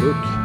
Look.